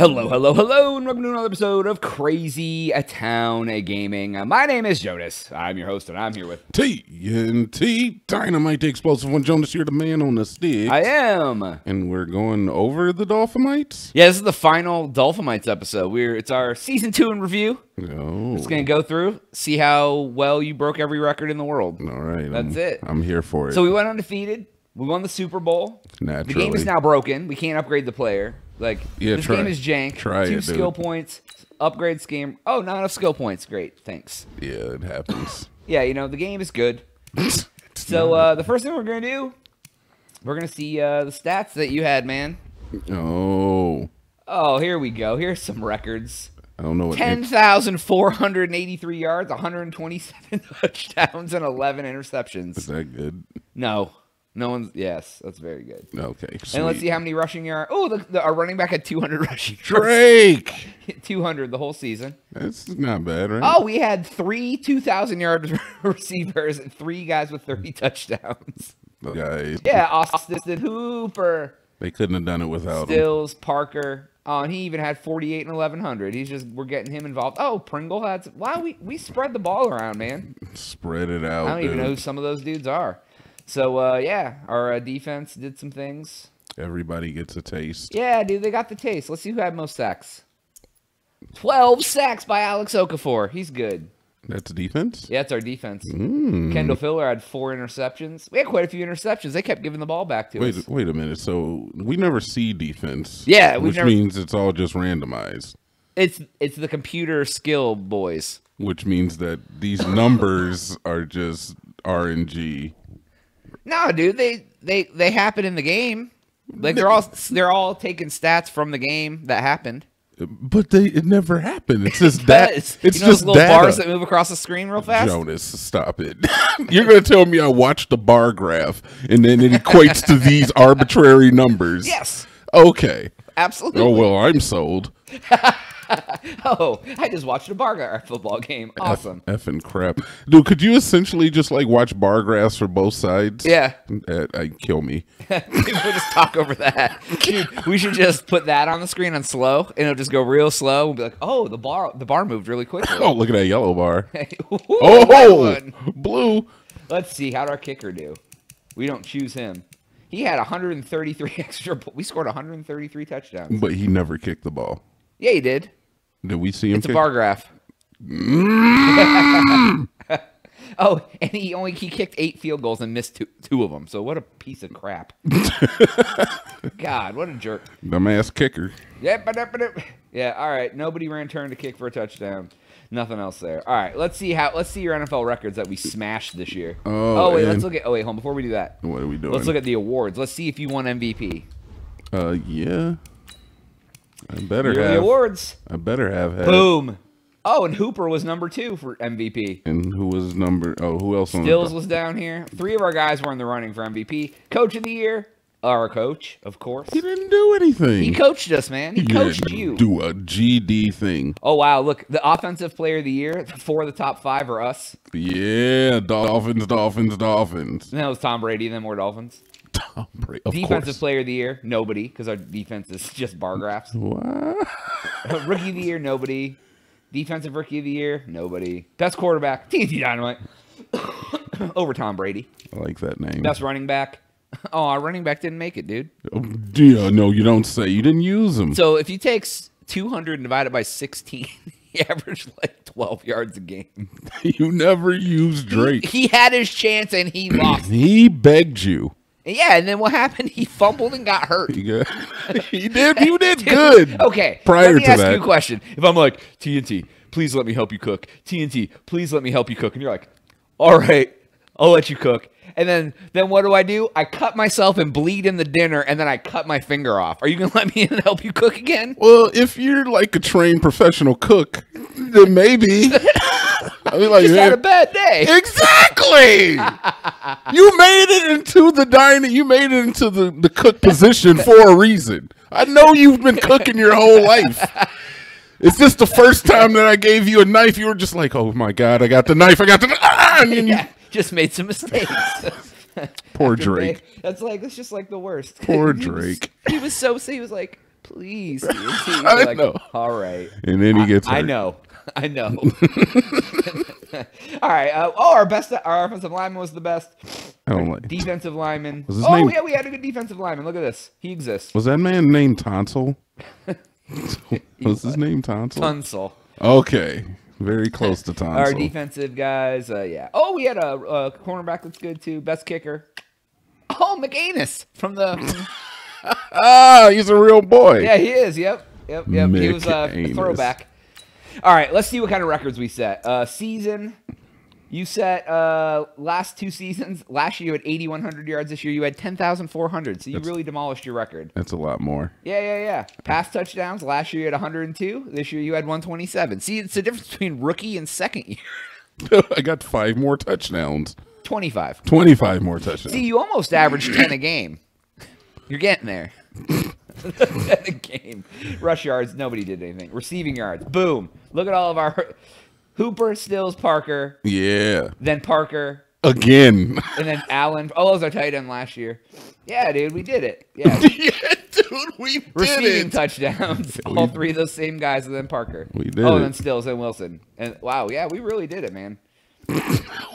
Hello, and welcome to another episode of Crazy Town Gaming. My name is Jonas. I'm your host, and I'm here with TNT Dynamite, the explosive one. Jonas, you're the man on the stick. I am. And we're going over the Dolphamites? Yeah, this is the final Dolphamites episode. It's our Season 2 in review. Oh. It's going to go through, see how well you broke every record in the world. All right. That's it. I'm here for it. So we went undefeated. We won the Super Bowl. Naturally. The game is now broken. We can't upgrade the player. Like, yeah, this game is jank. Two skill points. Upgrade scheme. Oh, not enough skill points. Great. Thanks. Yeah, it happens. Yeah, you know, the game is good. So, the first thing we're going to do, we're going to see the stats that you had, man. Oh. Oh, here we go. Here's some records. I don't know what 10,483 yards, 127 touchdowns, and 11 interceptions. Is that good? No. No one's... Yes, that's very good. Okay, sweet. And let's see how many rushing yards... Oh, our running back had 200 rushing yards. Drake! 200 the whole season. That's not bad, right? Oh, we had three 2,000-yard receivers and three guys with 30 touchdowns. Guys. Yeah, Austin Hooper. They couldn't have done it without Stills, Parker. Oh, and he even had 48 and 1,100. He's just... We're getting him involved. Oh, Pringle had... Wow, we spread the ball around, man. Spread it out, I don't even know who some of those dudes are. So, yeah, our defense did some things. Everybody gets a taste. Yeah, dude, they got the taste. Let's see who had most sacks. 12 sacks by Alex Okafor. He's good. That's defense? Yeah, it's our defense. Mm. Kendall Fuller had 4 interceptions. We had quite a few interceptions. They kept giving the ball back to us. Wait a minute. So, we never see defense. Yeah. Which means it's all just randomized. It's the computer skill, boys. Which means that these numbers are just RNG. No, dude, they happen in the game. Like they're all taking stats from the game that happened. But it never happened. It's just that. It's just little bars that move across the screen real fast. Jonas, stop it! You're gonna tell me I watched the bar graph and then it equates to these arbitrary numbers? Yes. Okay. Absolutely. Oh well, I'm sold. Oh, I just watched a bar graph football game. Awesome. Effing crap. Dude, could you essentially just, like, watch bar graphs for both sides? Yeah. Kill me. We'll just talk over that. Dude, we should just put that on the screen on slow, and it'll just go real slow. We'll be like, oh, the bar moved really quickly. Oh, look at that yellow bar. Ooh, oh, blue. Let's see. How'd our kicker do? We don't choose him. He had 133 extra. We scored 133 touchdowns. But he never kicked the ball. Yeah, he did. Did we see him? It's a bar graph. Mm. Oh, and he kicked 8 field goals and missed two of them. So what a piece of crap! God, what a jerk! Dumbass kicker. Yeah. All right. Nobody ran turn to kick for a touchdown. Nothing else there. All right. Let's see your NFL records that we smashed this year. Oh wait. Let's look at. Oh wait. Hold on. Before we do that, what are we doing? Let's look at the awards. Let's see if you won MVP. Yeah. I better have the awards. I better have had. Boom. Oh, and Hooper was #2 for MVP. And who was number? Oh, who else? Stills was down here. 3 of our guys were in the running for MVP. Coach of the year, our coach, of course. He didn't do anything. He coached us, man. He coached you. Do a GD thing. Oh wow! Look, the offensive player of the year. 4 of the top 5 are us. Yeah, Dolphins. That was Tom Brady. Then more Dolphins. Tom Brady, defensive player of the year, nobody, because our defense is just bar graphs. What? Rookie of the year, nobody. Defensive rookie of the year, nobody. Best quarterback, TNT Dynamite, over Tom Brady. I like that name. Best running back. Oh, our running back didn't make it, dude. Oh, dear. No, you don't say. You didn't use him. So if you take 200 and divide it by 16, he averaged like 12 yards a game. You never used Drake. He had his chance and he lost. He begged you. Yeah, and then what happened? He fumbled and got hurt. You did good. Okay. Prior to that. Let me ask you a question. If I'm like, TNT, please let me help you cook. TNT, please let me help you cook. And you're like, all right, I'll let you cook. And then what do? I cut myself and bleed in the dinner, and then I cut my finger off. Are you going to let me in and help you cook again? Well, if you're like a trained professional cook, then maybe. I mean, like, you just had a bad day. Exactly. You made it into the dining. You made it into the cook position for a reason. I know you've been cooking your whole life. It's just the first time that I gave you a knife. You were just like, oh my God, I got the knife. I got the knife. Ah! And yeah, just made some mistakes. Poor Drake. That's just like the worst. Poor Drake. He was so sad. He was like, please. I like, know. All right. And then he gets hurt. I know. I know. All right. Oh, our offensive lineman was the best. I don't like defensive lineman. Was his name? Yeah, we had a good defensive lineman. Look at this. He exists. Was that man named Tonsil? Was his name Tonsil? Tonsil. Okay. Very close to Tonsil. Our defensive guys. Yeah. Oh, we had a cornerback that's good too. Best kicker. Oh, McAnus from the. Ah, he's a real boy. Yeah, he is. Yep. Yep. Yep. He was a throwback. All right, let's see what kind of records we set. Season, you set last two seasons. Last year you had 8,100 yards. This year you had 10,400. So you really demolished your record. That's a lot more. Yeah, yeah, yeah. Pass touchdowns. Last year you had 102. This year you had 127. See, it's the difference between rookie and second year. I got 5 more touchdowns. 25. 25 more touchdowns. See, you almost averaged 10 a game. You're getting there. 10 a game. Rush yards. Nobody did anything. Receiving yards. Boom. Look at all of our Hooper, Stills, Parker. Yeah. Then Parker. Again. And then Allen. Oh, that was our tight end last year. Yeah, dude. We did it. Yeah, yeah dude. We did Receiving touchdowns. All three of those same guys and then Parker. We did Oh, and then Stills and Wilson. And wow. Yeah, we really did it, man.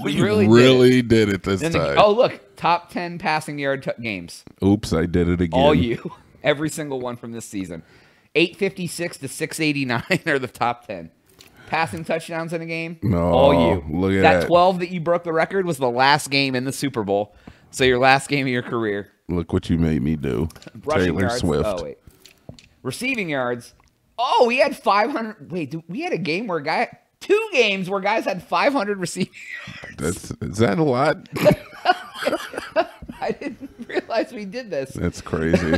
We really did it this time. Oh, look. Top 10 passing yard games. Oops, I did it again. All you. Every single one from this season. 856 to 689 are the top 10. Passing touchdowns in a game? No. All you. Look at that. That 12 that you broke the record was the last game in the Super Bowl. So your last game of your career. Look what you made me do. Taylor yards. Swift. Oh, wait. Receiving yards. Oh, we had 500. Wait, we had a game where a guy... Two games where guys had 500 receiving yards. Is that a lot? I didn't realize we did this. That's crazy.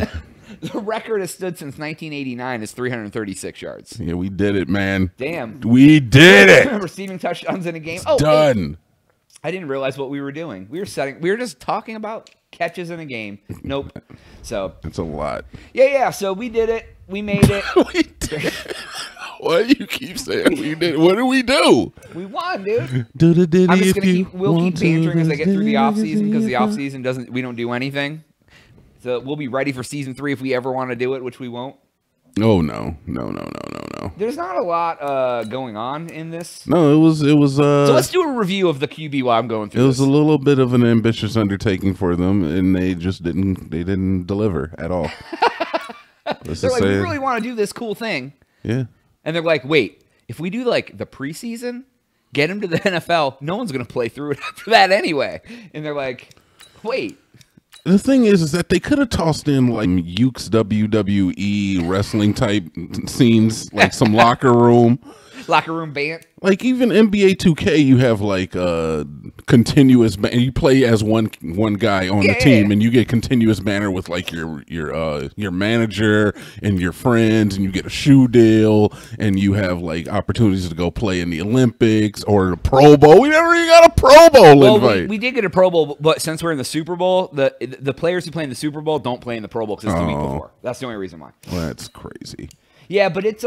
The record has stood since 1989 is 336 yards. Yeah, we did it, man. Damn. We did it. Receiving touchdowns in a game. It's done. I didn't realize what we were doing. We were just talking about catches in a game. Nope. So that's a lot. Yeah, yeah. So we did it. We made it. We did it. Why do you keep saying we did it? What do we do? We won, dude. I'm just gonna we'll keep bantering as I get through the offseason because the offseason we don't do anything. So we'll be ready for season 3 if we ever want to do it, which we won't. Oh, no. No, no, no, no, no. There's not a lot going on in this. No, it was... So let's do a review of the QB while I'm going through this. It was a little bit of an ambitious undertaking for them, and they just didn't deliver at all. They're like, we really want to do this cool thing. Yeah. And they're like, wait, if we do, like, the preseason, get him to the NFL, no one's going to play through it after that anyway. And they're like, wait. The thing is that they could have tossed in, like, Yuke's WWE wrestling type scenes, like some locker room. Locker room band. Like, even NBA 2K, you have, like, continuous banner. You play as one guy on the team, and you get continuous banner with, like, your manager and your friends, and you get a shoe deal, and you have, like, opportunities to go play in the Olympics or the Pro Bowl. We never even got a Pro Bowl invite. We did get a Pro Bowl, but since we're in the Super Bowl, the players who play in the Super Bowl don't play in the Pro Bowl because it's the week before. That's the only reason why. That's crazy. Yeah, but it's...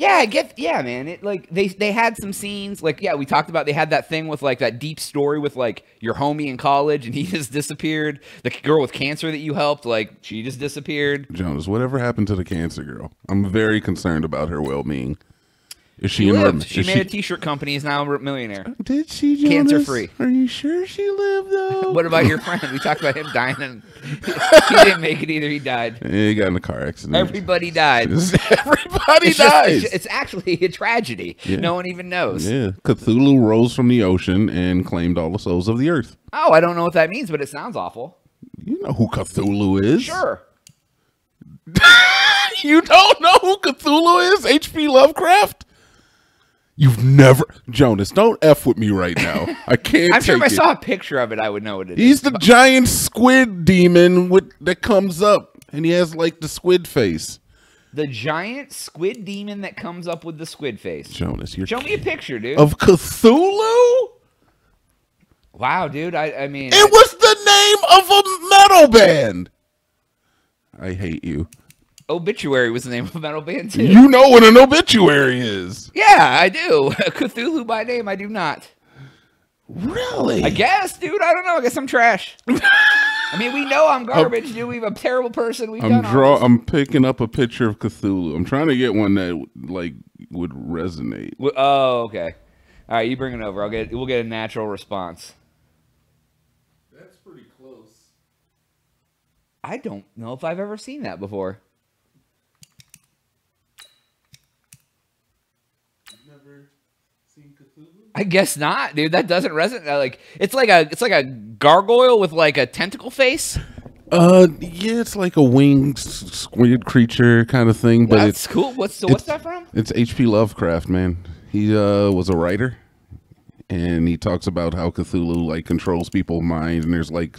Yeah, I get. Yeah, man. It like they had some scenes like we talked about. They had that thing with like that deep story with like your homie in college and he just disappeared. The girl with cancer that you helped, like she just disappeared. Jonas, whatever happened to the cancer girl? I'm very concerned about her well-being. Is she lived. She made a t-shirt company. Is now a millionaire. Did she? Jonas? Cancer free. Are you sure she lived though? What about your friend? We talked about him dying. And he didn't make it either. He died. He got in a car accident. Everybody died. Everybody dies. It's actually a tragedy. Yeah. No one even knows. Yeah. Cthulhu rose from the ocean and claimed all the souls of the earth. Oh, I don't know what that means, but it sounds awful. You know who Cthulhu is? Sure. You don't know who Cthulhu is? H.P. Lovecraft? You've never... Jonas, don't F with me right now. I can't I'm sure if I saw a picture of it, I would know what it is. He's the giant squid demon that comes up, and he has, like, the squid face. The giant squid demon that comes up with the squid face. Jonas, you're... Show me a picture, dude. Of Cthulhu? Wow, dude. I mean... It was the name of a metal band. I hate you. Obituary was the name of a metal band, too. You know what an obituary is. Yeah, I do. Cthulhu by name, I do not. Really? I guess, dude. I don't know. I guess I'm trash. I mean, we know I'm garbage, dude. I'm a terrible person. I'm picking up a picture of Cthulhu. I'm trying to get one that like would resonate. Oh, okay. All right, you bring it over. I'll get. We'll get a natural response. That's pretty close. I don't know if I've ever seen that before. I guess not, dude. That doesn't resonate. Like it's like a gargoyle with like a tentacle face. Yeah, it's like a winged squid creature kind of thing. But that's cool. What's that from? It's H.P. Lovecraft, man. He was a writer, and he talks about how Cthulhu like controls people's minds, and there's like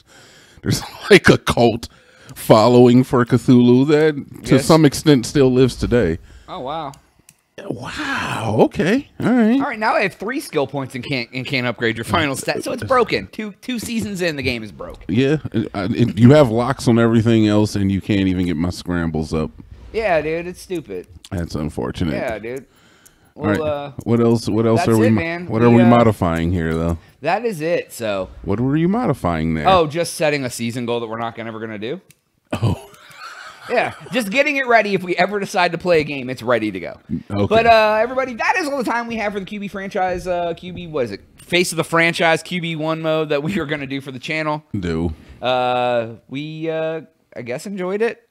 a cult following for Cthulhu that to some extent still lives today. Oh wow. Wow. Okay. All right. All right. Now I have 3 skill points and can't upgrade your final stat, so it's broken. Two seasons in, the game is broke. Yeah. You have locks on everything else, and you can't even get my scrambles up. Yeah, dude. It's stupid. That's unfortunate. Yeah, dude. Well, all right. What else? What else are we? What are we modifying here, though? That is it. So. What were you modifying there? Oh, just setting a season goal that we're not ever gonna do. Oh. Yeah, just getting it ready. If we ever decide to play a game, it's ready to go. Okay. But everybody, that is all the time we have for the QB franchise. What is it? Face of the Franchise QB1 mode that we are going to do for the channel. Do. I guess, enjoyed it.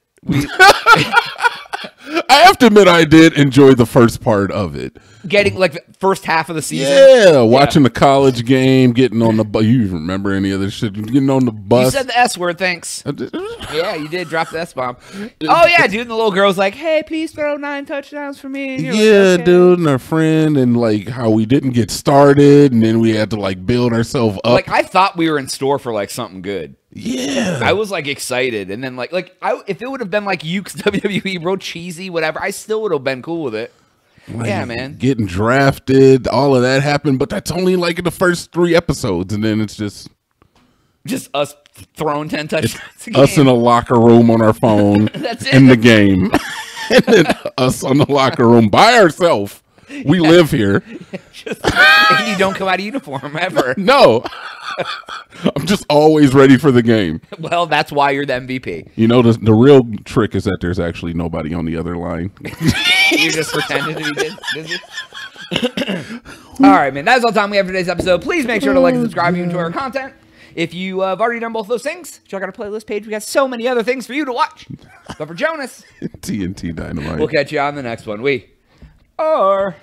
I have to admit, I did enjoy the first part of it. Getting like the first half of the season. Yeah, watching the college game, getting on the bus. You remember any other shit? Getting on the bus. You said the S word, thanks. Yeah, you did drop the S bomb. Oh yeah, dude. And the little girl's like, "Hey, please throw 9 touchdowns for me." And you're like, okay, dude, and our friend, and like how we didn't get started, and then we had to like build ourselves up. Like I thought we were in store for like something good. Yeah, I was like excited, and then like if it would have been like Yuke's WWE, real cheesy, whatever, I still would have been cool with it. Like, yeah, man, getting drafted, all of that happened, but that's only like in the first 3 episodes, and then it's just us throwing 10 touchdowns. Us in a locker room on our phone. That's it. In the game, and then us on the locker room by ourselves. We live here. And you don't come out of uniform ever. No. I'm just always ready for the game. Well, that's why you're the MVP. You know, the real trick is that there's actually nobody on the other line. You just pretended to be busy. All right, man. That's all the time we have for today's episode. Please make sure to like and subscribe if you enjoy our content. If you have already done both those things, check out our playlist page. We got so many other things for you to watch. But for Jonas, TNT Dynamite. We'll catch you on the next one. We are...